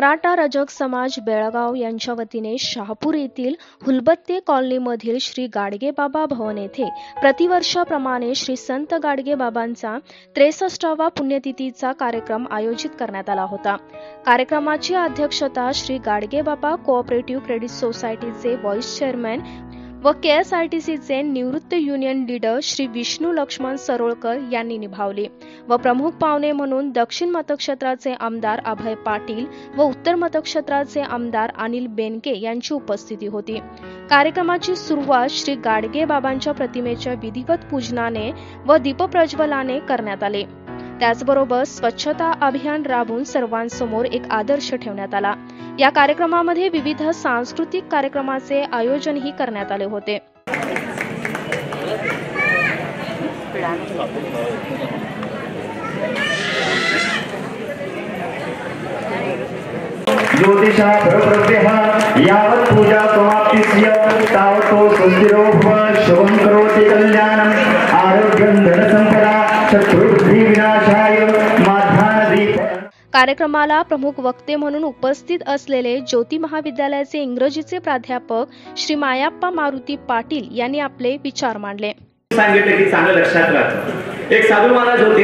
मराठा रजक समाज बेळगाव यांच्या वतीने शहापूर येथील हुलबत्ते कॉलनीमधील श्री गाडगेबाबा भवन येथे प्रतिवर्षाप्रमाणे श्री संत गाडगेबाबांचा 63वा पुण्यतिथीचा कार्यक्रम आयोजित करण्यात आला होता। कार्यक्रमाची अध्यक्षता श्री गाडगेबाबा कोऑपरेटिव्ह क्रेडिट सोसायटीचे व्हाईस चेअरमॅन व केएसआरटीसीचे निवृत्त युनियन लीडर श्री विष्णु लक्ष्मान सरोलकर यांनी निभावले व प्रमुख पाहुणे म्हणून दक्षिण मतक्षेत्राचे आमदार अभय पाटील व उत्तर मतक्षेत्राचे आमदार अनिल बेनके यांची उपस्थिती होती। कार्यक्रमाची सुरुवात श्री गाडगे बाबांच्या प्रतिमेच्या विधिवत पूजनाने व दीपप्रज्वलाने करण्यात आले। त्याचबरोबर स्वच्छता अभियान राबवून सर्वांसमोर एक आदर्श ठेवण्यात आला। या कार्यक्रमामध्ये विविध सांस्कृतिक कार्यक्रमाचे आयोजनही करण्यात आले होते। ज्योतिषा परब्रह्मा यावत् पूजा समाप्तिस्य तावतो सुस्थिरो भव शुभं करोति कल्याणं आरोग्यं धनसंपदा शत्रुर्भि विनाशाय माध्यानदीप। कार्यक्रमाला प्रमुख वक्ते म्हणून उपस्थित असलेले ज्योती महाविद्यालयाचे इंग्रजीचे प्राध्यापक श्री मायाप्पा मारूती पाटिल यांनी आपले विचार मांडले। सांगितले की चांगलं लक्षात राहतं। एक साधू महाराज होते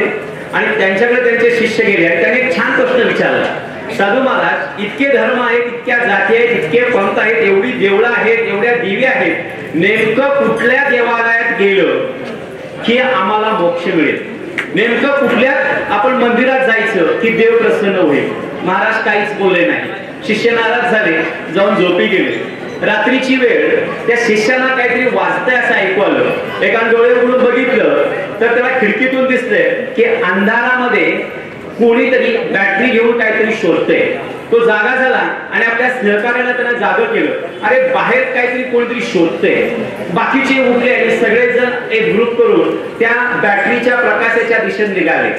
आणि त्यांच्याकडे त्यांचे शिष्य गेले आणि त्यांनी एक छान प्रश्न विचारला। साधू महाराज, इतके धर्म आहेत, इतक्या जाती आहेत, इतके पंथ आहेत, एवढी देवळं आहेत, एवढ्या देवी आहेत, नेमकं कुठल्या देवालयात गेलं की आम्हाला मोक्ष मिळेल? नेमकं कुठल्या आपण मंदिरात जायचं की देव प्रसन्न होईल? महाराज काहीच बोलले नाही। शिष्य नाराज झाले, जाऊन झोपी गेले। रात्रीची वेळ त्या शिष्याला काहीतरी वाजतंय असं ऐकू आलं। एकाने डोळे उघडून बघितलं तर त्याला खिडकीतून दिसतंय की अंधारामध्ये कोणीतरी बॅटरी घेऊन काहीतरी शोधतंय। तो जागा झाला आणि आपल्या सहकार्याला त्यानं जागं केलं। अरे, बाहेर काहीतरी कोणीतरी शोधतंय। बाकीचे उठले आणि सगळेजण एक ग्रुप करून त्या बॅटरीच्या प्रकाशाच्या दिशेने निघाले।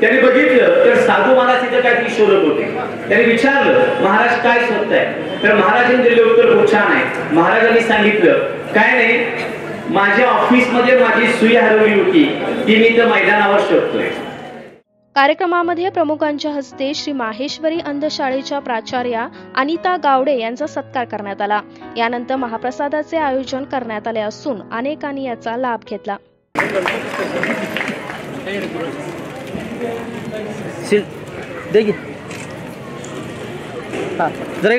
त्यांनी बघितलं तर साधू महाराज इथं काहीतरी शोधत होते। त्यांनी विचारलं, महाराज काय शोधताय? तर महाराजांनी दिलेलं उत्तर खूप छान आहे। महाराजांनी सांगितलं, काय नाही, माझ्या ऑफिसमध्ये माझी सुई हरवली होती, ती मी तर मैदानावर शोधतोय। कार्यक्रमामध्ये प्रमुखांच्या हस्ते श्री माहेश्वरी अंधशाळेच्या प्राचार्या अनिता गावडे यांचा सत्कार करण्यात आला। यानंतर महाप्रसादाचे आयोजन करण्यात आले असून अनेकांनी याचा लाभ घेतला। जरा इकडे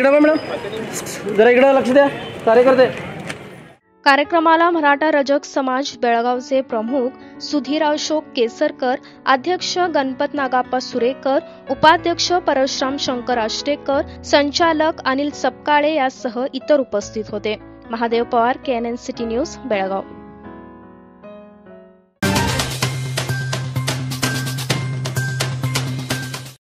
लक्ष द्या कार्यकर्ते। कार्यक्रमाला मराठा रजक समाज बेळगावचे प्रमुख सुधीर अशोक केसरकर, अध्यक्ष गणपत नागापा सुरेकर, उपाध्यक्ष परश्राम शंकर आष्टेकर, संचालक अनिल सपकाळे यासह इतर उपस्थित होते। Mahadev Pawar, KNN city news, Belgaum.